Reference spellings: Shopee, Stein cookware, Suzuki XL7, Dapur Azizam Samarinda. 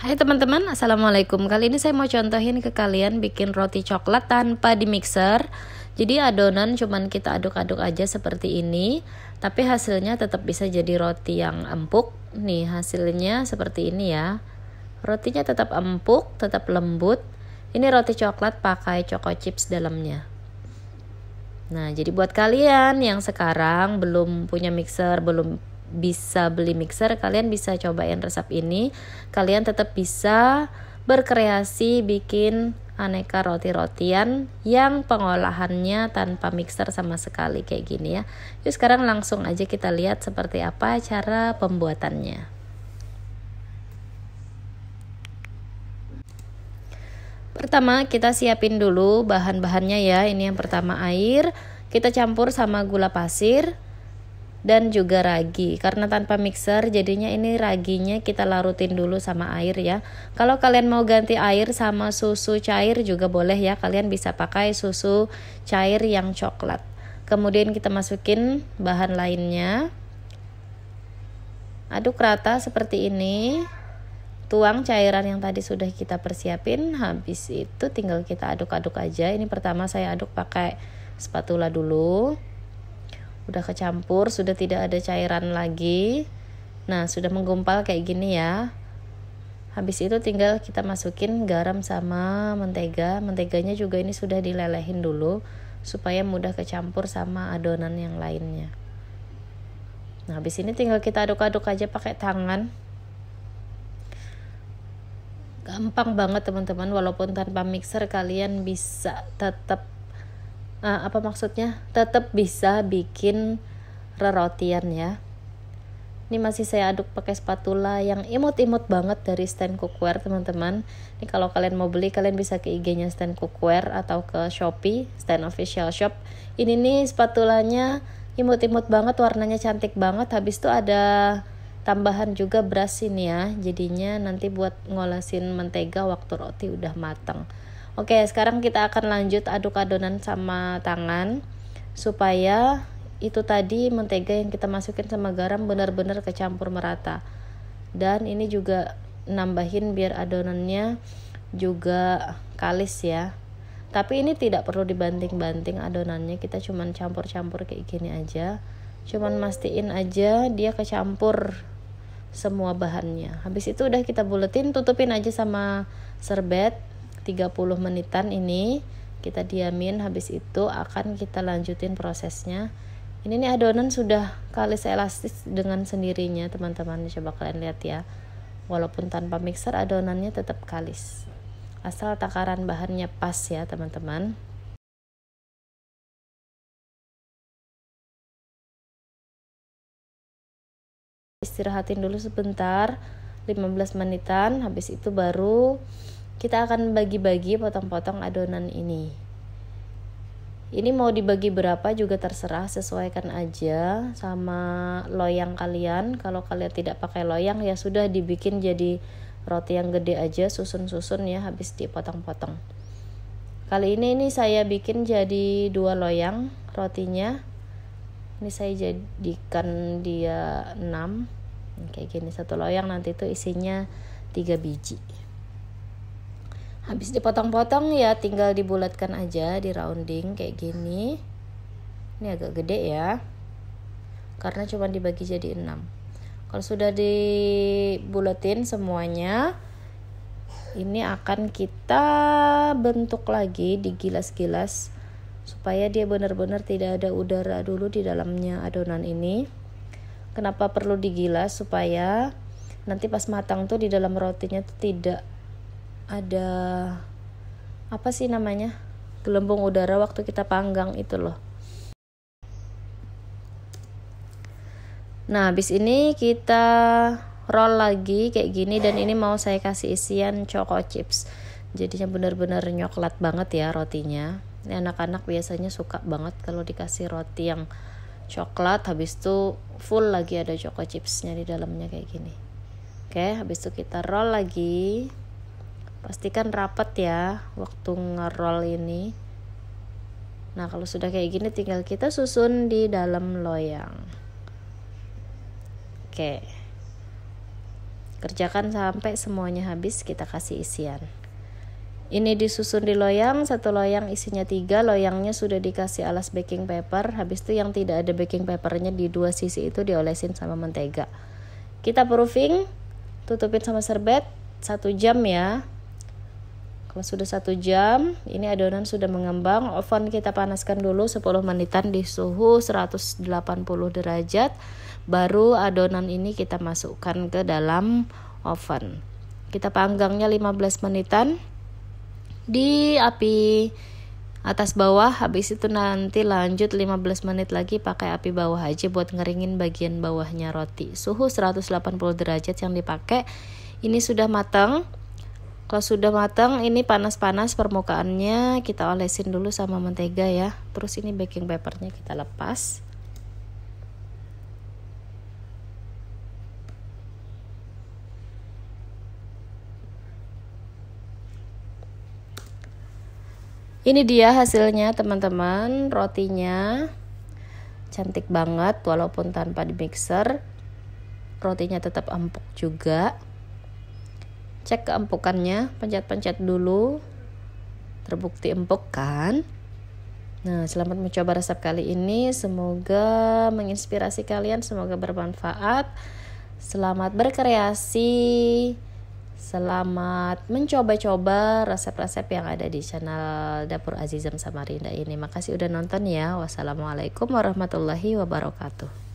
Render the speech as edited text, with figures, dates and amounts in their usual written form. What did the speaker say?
Hai teman-teman, assalamualaikum. Kali ini saya mau contohin ke kalian bikin roti coklat tanpa di mixer. Jadi adonan cuman kita aduk-aduk aja seperti ini, tapi hasilnya tetap bisa jadi roti yang empuk. Nih hasilnya seperti ini ya. Rotinya tetap empuk, tetap lembut. Ini roti coklat pakai choco chips dalamnya. Nah, jadi buat kalian yang sekarang belum punya mixer, belum bisa beli mixer, kalian bisa cobain resep ini. Kalian tetap bisa berkreasi bikin aneka roti-rotian yang pengolahannya tanpa mixer sama sekali kayak gini ya. Yuk sekarang langsung aja kita lihat seperti apa cara pembuatannya. Pertama kita siapin dulu bahan-bahannya ya. Ini yang pertama air, kita campur sama gula pasir dan juga ragi. Karena tanpa mixer jadinya ini raginya kita larutin dulu sama air ya. Kalau kalian mau ganti air sama susu cair juga boleh ya, kalian bisa pakai susu cair yang coklat. Kemudian kita masukin bahan lainnya, aduk rata seperti ini, tuang cairan yang tadi sudah kita persiapin. Habis itu tinggal kita aduk-aduk aja. Ini pertama saya aduk pakai spatula dulu. Udah kecampur, sudah tidak ada cairan lagi. Nah, sudah menggumpal kayak gini ya. Habis itu tinggal kita masukin garam sama mentega. Menteganya juga ini sudah dilelehin dulu supaya mudah kecampur sama adonan yang lainnya. Nah, habis ini tinggal kita aduk-aduk aja pakai tangan. Gampang banget teman-teman, walaupun tanpa mixer kalian bisa tetap tetap bisa bikin rerotian ya. Ini masih saya aduk pakai spatula yang imut-imut banget dari Stein Cookware teman-teman. Ini kalau kalian mau beli, kalian bisa ke IG-nya Stein Cookware atau ke Shopee, Stein Official Shop. Ini nih spatulanya imut-imut banget, warnanya cantik banget. Habis itu ada tambahan juga beras ini ya, jadinya nanti buat ngolasin mentega waktu roti udah matang. Oke, sekarang kita akan lanjut aduk adonan sama tangan supaya itu tadi mentega yang kita masukin sama garam benar-benar kecampur merata. Dan ini juga nambahin biar adonannya juga kalis ya. Tapi ini tidak perlu dibanting-banting adonannya, kita cuman campur-campur kayak gini aja. Cuman mastiin aja dia kecampur semua bahannya. Habis itu udah kita buletin, tutupin aja sama serbet 30 menitan ini kita diamin. Habis itu akan kita lanjutin prosesnya. Ini nih adonan sudah kalis elastis dengan sendirinya teman-teman, coba kalian lihat ya. Walaupun tanpa mixer adonannya tetap kalis, asal takaran bahannya pas ya teman-teman. Istirahatin dulu sebentar 15 menitan, habis itu baru kita akan bagi-bagi, potong-potong adonan ini. Ini mau dibagi berapa juga terserah, sesuaikan aja sama loyang kalian. Kalau kalian tidak pakai loyang ya sudah dibikin jadi roti yang gede aja, susun-susun ya, habis dipotong-potong. Kali ini saya bikin jadi 2 loyang rotinya. Ini saya jadikan dia 6 kayak gini, satu loyang nanti itu isinya 3 biji. Habis dipotong-potong ya tinggal dibulatkan aja, di rounding kayak gini. Ini agak gede ya karena cuma dibagi jadi 6. Kalau sudah dibulatin semuanya, ini akan kita bentuk lagi, digilas-gilas supaya dia benar-benar tidak ada udara dulu di dalamnya adonan ini. Kenapa perlu digilas? Supaya nanti pas matang tuh di dalam rotinya tuh tidak ada gelembung udara waktu kita panggang itu loh. Nah habis ini kita roll lagi kayak gini, dan ini mau saya kasih isian choco chips, jadinya benar-benar nyoklat banget ya rotinya. Ini anak-anak biasanya suka banget kalau dikasih roti yang coklat, habis itu full lagi ada choco chipsnya di dalamnya kayak gini. Oke, habis itu kita roll lagi. Pastikan rapat ya waktu ngeroll ini. Nah kalau sudah kayak gini tinggal kita susun di dalam loyang. Oke, Kerjakan sampai semuanya habis, kita kasih isian. Ini disusun di loyang, satu loyang isinya 3, loyangnya sudah dikasih alas baking paper. Habis itu yang tidak ada baking papernya di 2 sisi itu diolesin sama mentega. Kita proofing, tutupin sama serbet 1 jam ya. Kalau sudah 1 jam, ini adonan sudah mengembang. Oven kita panaskan dulu 10 menitan di suhu 180 derajat. Baru adonan ini kita masukkan ke dalam oven. Kita panggangnya 15 menitan di api atas bawah. Habis itu nanti lanjut 15 menit lagi pakai api bawah aja buat ngeringin bagian bawahnya roti. Suhu 180 derajat yang dipakai. Ini sudah matang. Kalau sudah matang, ini panas-panas permukaannya, kita olesin dulu sama mentega ya. Terus ini baking papernya kita lepas. Ini dia hasilnya teman-teman, rotinya cantik banget walaupun tanpa di mixer. Rotinya tetap empuk juga. Cek keempukannya, pencet-pencet dulu, terbukti empuk kan? Nah, selamat mencoba resep kali ini, semoga menginspirasi kalian, semoga bermanfaat. Selamat berkreasi, selamat mencoba-coba resep-resep yang ada di channel Dapur Azizam Samarinda ini. Makasih udah nonton ya. Wassalamualaikum warahmatullahi wabarakatuh.